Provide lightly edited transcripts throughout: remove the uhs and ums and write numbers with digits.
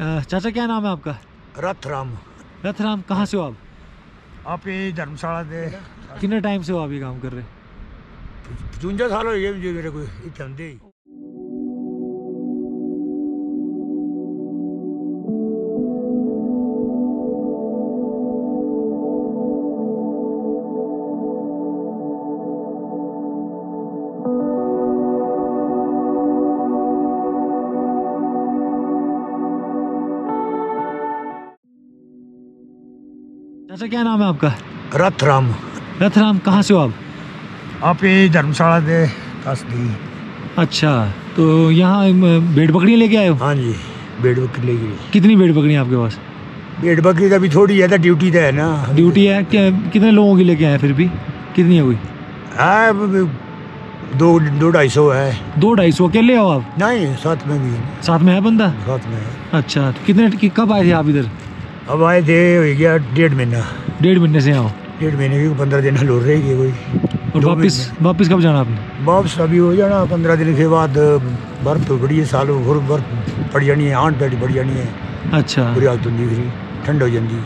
चाचा क्या नाम है आपका? रथराम। रथराम, कहाँ से हो आप? ये धर्मशाला दे। कितने टाइम से हो आप ये काम कर रहे? 55 साल हो गए मेरे को धंधे। चाचा क्या नाम है आपका? रथराम। रथराम, कहाँ से हो आप? ये धर्मशाला दे तस्दी। अच्छा, तो यहाँ भेड़ बकरियाँ लेके आए हो? हाँ जी, भेड़ बकरी लेके। कितनी भेड़ बकरियाँ आपके पास? भेड़ बकरी तो अभी थोड़ी है, ड्यूटी तो है ना। ड्यूटी है क्या? कितने लोगों की लेके आए फिर भी? कितनी है हुई? दो ढाई सौ है। 200-250 अकेले हो आप? नहीं, साथ में भी है। साथ में है बंदा? साथ में है। अच्छा, तो कितने कब आए थे आप इधर? अब आए थे हो गया 1.5 महीना। 1.5 महीने से आओ? 1.5 महीने की 15 दिन लोड़ रहेगी कोई। और वापस कब जाना आपने? वापस अभी हो जाना 15 दिन के बाद। बर्फ तो बड़ी है, सालों भर बर्फ पड़ जानी है, 8 दिन पड़ जानी है। अच्छा, पूरी हालत तो नहीं, ठंड हो जाती।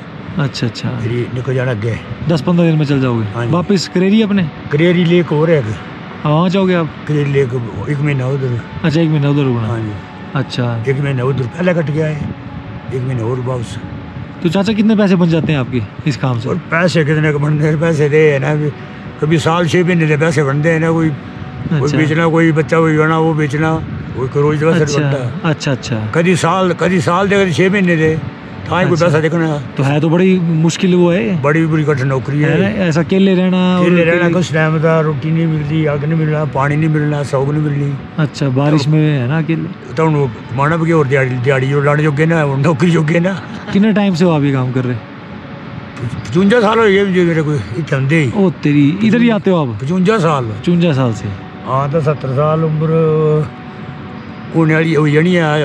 अच्छा, फिर निकल जाना अगे 10-15 दिन में चल जाओगे वापस करेरी? अपने करेरी लेक हो रहा है। हाँ, जाओगे आप करेरी लेक? 1 महीना उधर। अच्छा, 1 महीना उधर होगा। हाँ जी। अच्छा, 1 महीना उधर पहले कट गया है, 1 महीना और वापस। तो चाचा कितने पैसे बन जाते हैं आपके इस काम से? और पैसे कितने बनते? पैसे दे है ना, कभी साल 6 महीने के पैसे बनते हैं ना। कोई कोई बेचना, कोई बच्चा कोई बना वो बेचना, कोई रोज बनता है। अच्छा, कभी साल दे, कभी 6 महीने दे। हाँ, कोई पैसा देखना तो है तो बड़ी मुश्किल वो है, बड़ी कठिन नौकरी है। ऐसा अकेले रहना, कुछ टाइम का रोटी नहीं मिलती, आग नहीं मिलना, पानी नहीं मिलना, सौग नहीं मिलनी। अच्छा, बारिश में है ना अकेले तो वो माना भी और दिहाड़ी जो लाने जोगे ना, नौकरी जोगे ना। कितने टाइम से हो आप ये काम कर रहे? 55 साल हो गए मेरे को धंधे। ओ तेरी, इधर ही आते हो आप? 55 साल। 55 साल से? हाँ, तो 70 साल उम्र होने वाली हो जानी है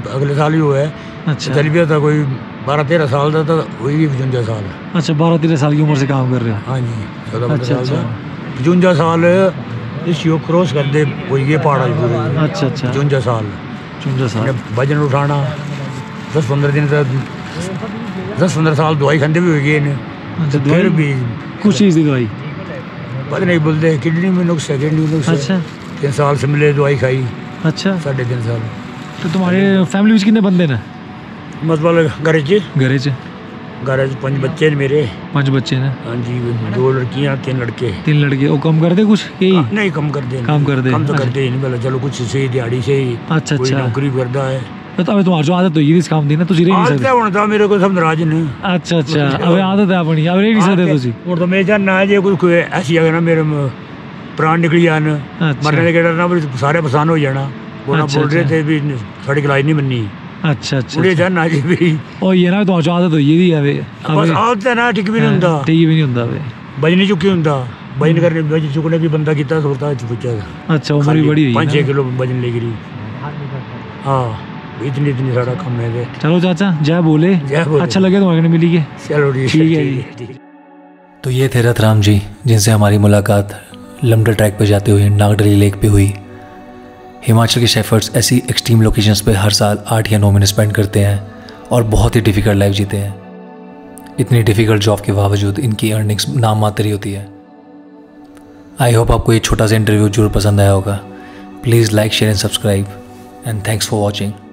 अगले साल ही हो है। अच्छा, चल भी था कोई 12-13 साल का, तो वही 55 साल। अच्छा, 12-13 साल की उम्र से काम कर रहे हो? हाँ जी, 14-15 साल। 55 साल इस योग क्रॉस कर दे ये पहाड़ा। अच्छा, 55 साल। 55 साल वजन उठाना, 10-15 दिन तक, 10-15 साल दवाई खाते भी हो गए। फिर भी कुछ चीज़ की दवाई पता नहीं बोलते, किडनी में नुक्स है, किडनी में नुक्स। अच्छा, 3 साल से मिले दवाई खाई। अच्छा, 3.5 साल। तो तुम्हारे फैमिली में कितने बंदे ना? मतलब घरेज 5 बच्चे ने मेरे। 5 बच्चे ने? हाँ जी, 2 लड़कियाँ 3 लड़के। 3 लड़के। वो कम कर दे कुछ यही? नहीं, कम कर दे। काम कर दे? कम तो करते ही नहीं, मतलब चलो कुछ से ही दिहाड़ी से ही। अच्छा, नौकरी करता है। तो अबे तुम्हारी जो आदत तो ये काम थी ना, तुझे नहीं सकते होना था मेरे को, सब नाराज नहीं। अच्छा, अबे आदत है अपनी, अब नहीं सकते तुझे। और तो मैं जानना है, कुछ ऐसी अगर ना मेरे प्राण निकली जान, मरने के डर ना, सारे परेशान हो जाना। बोल रहे थे भी साड़ी कलाई नहीं बननी। अच्छा, और ये ना तो आदत हो ये है बस, आदत है ना, ठीक भी नहीं होता। ठीक भी नहीं होता वे, बजनी चुकी होता, बजन करके बज चुकने भी बंदा कितना सोता है बच्चा। अच्छा, उम्र भी बड़ी है, 5-6 किलो बजन ले गई। हाँ, इतनी सारा कम है। चलो चाचा, जय बोले। अच्छा लगे तुम्हारे मिली? चलो ठीक है। तो ये थे रथराम जी, जिनसे हमारी मुलाकात लमडल ट्रैक पे जाते हुए नागडली लेक पे हुई। हिमाचल के शेफर्ड्स ऐसी एक्सट्रीम लोकेशंस पे हर साल 8 या 9 महीने स्पेंड करते हैं और बहुत ही डिफ़िकल्ट लाइफ जीते हैं। इतनी डिफ़िकल्ट जॉब के बावजूद इनकी अर्निंग्स नाम मात्र ही होती है। आई होप आपको ये छोटा सा इंटरव्यू जरूर पसंद आया होगा। Please like, share and subscribe, and thanks for watching.